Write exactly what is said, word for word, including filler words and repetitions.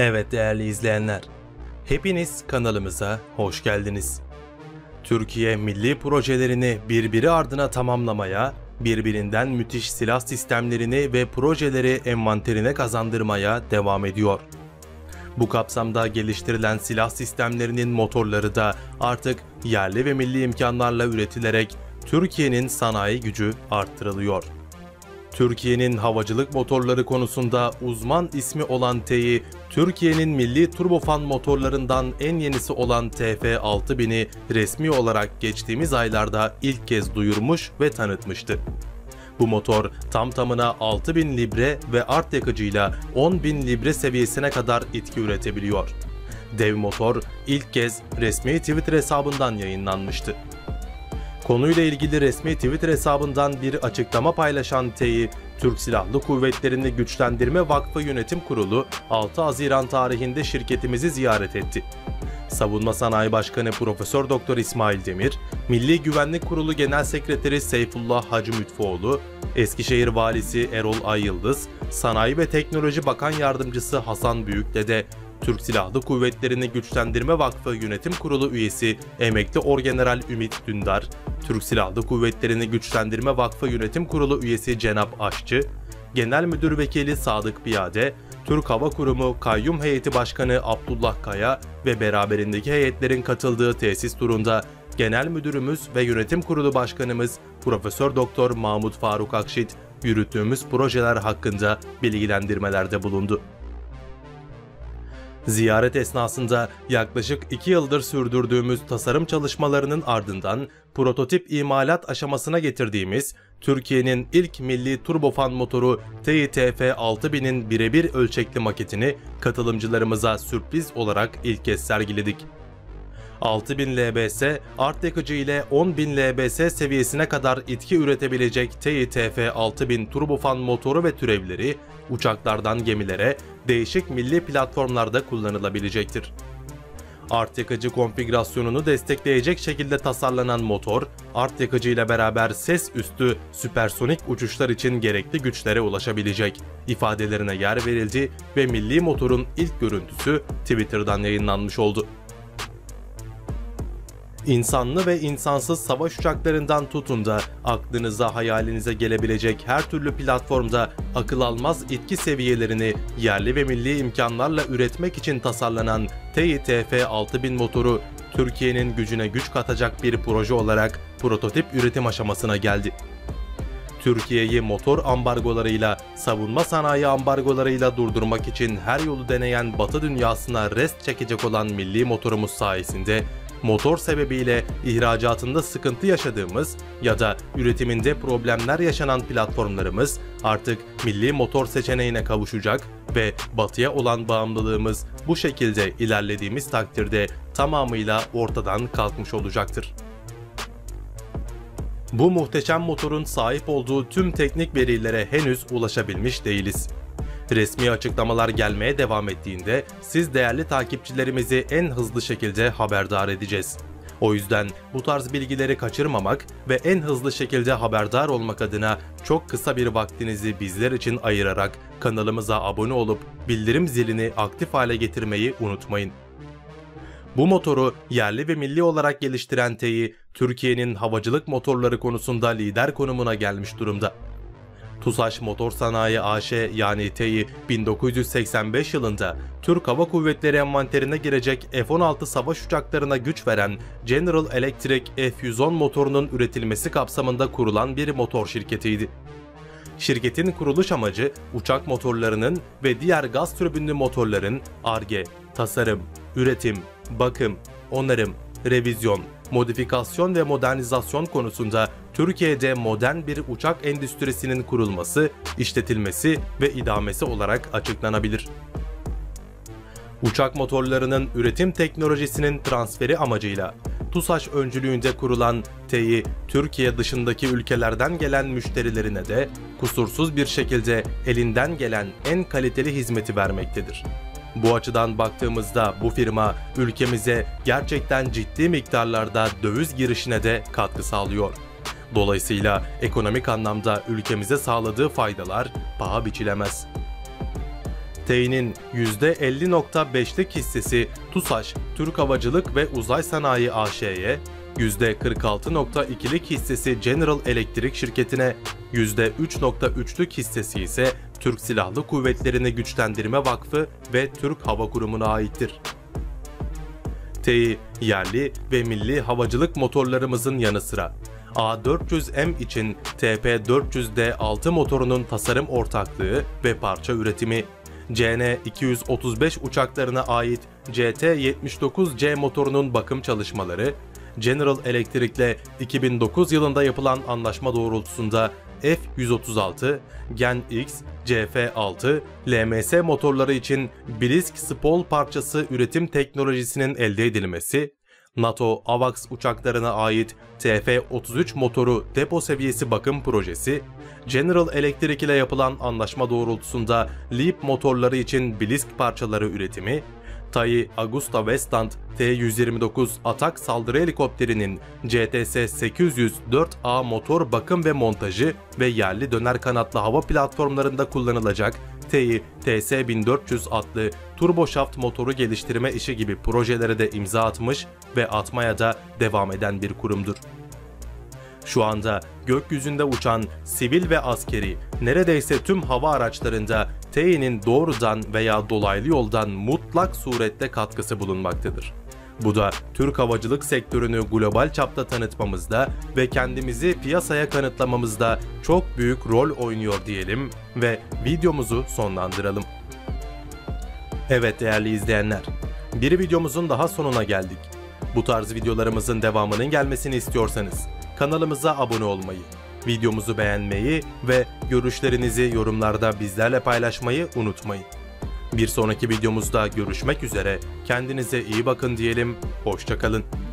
Evet değerli izleyenler, hepiniz kanalımıza hoş geldiniz. Türkiye milli projelerini birbiri ardına tamamlamaya, birbirinden müthiş silah sistemlerini ve projeleri envanterine kazandırmaya devam ediyor. Bu kapsamda geliştirilen silah sistemlerinin motorları da artık yerli ve milli imkanlarla üretilerek Türkiye'nin sanayi gücü arttırılıyor. Türkiye'nin havacılık motorları konusunda uzman ismi olan TEİ, Türkiye'nin milli turbofan motorlarından en yenisi olan T F altı bini resmi olarak geçtiğimiz aylarda ilk kez duyurmuş ve tanıtmıştı. Bu motor tam tamına altı bin libre ve art yakıcıyla on bin libre seviyesine kadar itki üretebiliyor. Dev motor ilk kez resmi Twitter hesabından yayınlanmıştı. Konuyla ilgili resmi Twitter hesabından bir açıklama paylaşan TEİ, Türk Silahlı Kuvvetleri'ni Güçlendirme Vakfı Yönetim Kurulu altı Haziran tarihinde şirketimizi ziyaret etti. Savunma Sanayi Başkanı Profesör Doktor İsmail Demir, Milli Güvenlik Kurulu Genel Sekreteri Seyfullah Hacı Mütfoğlu, Eskişehir Valisi Erol Ayıldız, Sanayi ve Teknoloji Bakan Yardımcısı Hasan Büyüklede, Türk Silahlı Kuvvetleri'ni Güçlendirme Vakfı Yönetim Kurulu üyesi Emekli Orgeneral Ümit Dündar, Türk Silahlı Kuvvetleri'ni Güçlendirme Vakfı Yönetim Kurulu üyesi Cenap Aşçı, Genel Müdür Vekili Sadık Piyade, Türk Hava Kurumu Kayyum Heyeti Başkanı Abdullah Kaya ve beraberindeki heyetlerin katıldığı tesis turunda Genel Müdürümüz ve Yönetim Kurulu Başkanımız Profesör Doktor Mahmut Faruk Akşit yürüttüğümüz projeler hakkında bilgilendirmelerde bulundu. Ziyaret esnasında yaklaşık iki yıldır sürdürdüğümüz tasarım çalışmalarının ardından prototip imalat aşamasına getirdiğimiz Türkiye'nin ilk milli turbofan motoru T T F altı binin birebir ölçekli maketini katılımcılarımıza sürpriz olarak ilk kez sergiledik. altı bin L B S, art yakıcı ile on bin L B S seviyesine kadar itki üretebilecek T T F altı bin turbofan motoru ve türevleri uçaklardan gemilere değişik milli platformlarda kullanılabilecektir. Art yakıcı konfigürasyonunu destekleyecek şekilde tasarlanan motor, art yakıcı ile beraber ses üstü süpersonik uçuşlar için gerekli güçlere ulaşabilecek ifadelerine yer verildi ve milli motorun ilk görüntüsü Twitter'dan yayınlanmış oldu. İnsanlı ve insansız savaş uçaklarından tutun da aklınıza, hayalinize gelebilecek her türlü platformda akıl almaz itki seviyelerini yerli ve milli imkanlarla üretmek için tasarlanan T T F altı bin motoru, Türkiye'nin gücüne güç katacak bir proje olarak prototip üretim aşamasına geldi. Türkiye'yi motor ambargolarıyla, savunma sanayi ambargolarıyla durdurmak için her yolu deneyen Batı dünyasına rest çekecek olan milli motorumuz sayesinde, motor sebebiyle ihracatında sıkıntı yaşadığımız ya da üretiminde problemler yaşanan platformlarımız artık milli motor seçeneğine kavuşacak ve batıya olan bağımlılığımız bu şekilde ilerlediğimiz takdirde tamamıyla ortadan kalkmış olacaktır. Bu muhteşem motorun sahip olduğu tüm teknik verilere henüz ulaşabilmiş değiliz. Resmi açıklamalar gelmeye devam ettiğinde siz değerli takipçilerimizi en hızlı şekilde haberdar edeceğiz. O yüzden bu tarz bilgileri kaçırmamak ve en hızlı şekilde haberdar olmak adına çok kısa bir vaktinizi bizler için ayırarak kanalımıza abone olup bildirim zilini aktif hale getirmeyi unutmayın. Bu motoru yerli ve milli olarak geliştiren TEİ, Türkiye'nin havacılık motorları konusunda lider konumuna gelmiş durumda. TUSAŞ Motor Sanayi A Ş yani TEİ, bin dokuz yüz seksen beş yılında Türk Hava Kuvvetleri envanterine girecek F on altı savaş uçaklarına güç veren General Electric F yüz on motorunun üretilmesi kapsamında kurulan bir motor şirketiydi. Şirketin kuruluş amacı uçak motorlarının ve diğer gaz türbinli motorların Ar-Ge, tasarım, üretim, bakım, onarım, revizyon, modifikasyon ve modernizasyon konusunda Türkiye'de modern bir uçak endüstrisinin kurulması, işletilmesi ve idamesi olarak açıklanabilir. Uçak motorlarının üretim teknolojisinin transferi amacıyla TUSAŞ öncülüğünde kurulan TEİ, Türkiye dışındaki ülkelerden gelen müşterilerine de kusursuz bir şekilde elinden gelen en kaliteli hizmeti vermektedir. Bu açıdan baktığımızda bu firma ülkemize gerçekten ciddi miktarlarda döviz girişine de katkı sağlıyor. Dolayısıyla ekonomik anlamda ülkemize sağladığı faydalar paha biçilemez. TEİ'nin yüzde elli nokta beşlik hissesi TUSAŞ, Türk Havacılık ve Uzay Sanayi A Ş'ye, yüzde kırk altı nokta ikilik hissesi General Electric şirketine, yüzde üç nokta üçlük hissesi ise Türk Silahlı Kuvvetleri'ni Güçlendirme Vakfı ve Türk Hava Kurumu'na aittir. TEİ, yerli ve milli havacılık motorlarımızın yanı sıra A dört yüz M için T P dört yüz D altı motorunun tasarım ortaklığı ve parça üretimi, C N iki otuz beş uçaklarına ait C T yetmiş dokuz C motorunun bakım çalışmaları, General Electric'le iki bin dokuz yılında yapılan anlaşma doğrultusunda F yüz otuz altı, Gen-X, C F altı, L M S motorları için Bilisk Spol parçası üretim teknolojisinin elde edilmesi, NATO-AWACS uçaklarına ait T F otuz üç motoru depo seviyesi bakım projesi, General Electric ile yapılan anlaşma doğrultusunda Leap motorları için Bilisk parçaları üretimi, TAI Augusta Westland T yüz yirmi dokuz atak saldırı helikopterinin C T S sekiz yüz dört A motor bakım ve montajı ve yerli döner kanatlı hava platformlarında kullanılacak T T S bin dört yüz adlı turboşaft motoru geliştirme işi gibi projelere de imza atmış ve atmaya da devam eden bir kurumdur. Şu anda gökyüzünde uçan sivil ve askeri neredeyse tüm hava araçlarında TEİ'nin doğrudan veya dolaylı yoldan mutlak surette katkısı bulunmaktadır. Bu da Türk havacılık sektörünü global çapta tanıtmamızda ve kendimizi piyasaya kanıtlamamızda çok büyük rol oynuyor diyelim ve videomuzu sonlandıralım. Evet değerli izleyenler, bir videomuzun daha sonuna geldik. Bu tarz videolarımızın devamının gelmesini istiyorsanız kanalımıza abone olmayı, videomuzu beğenmeyi ve görüşlerinizi yorumlarda bizlerle paylaşmayı unutmayın. Bir sonraki videomuzda görüşmek üzere, kendinize iyi bakın diyelim, hoşça kalın.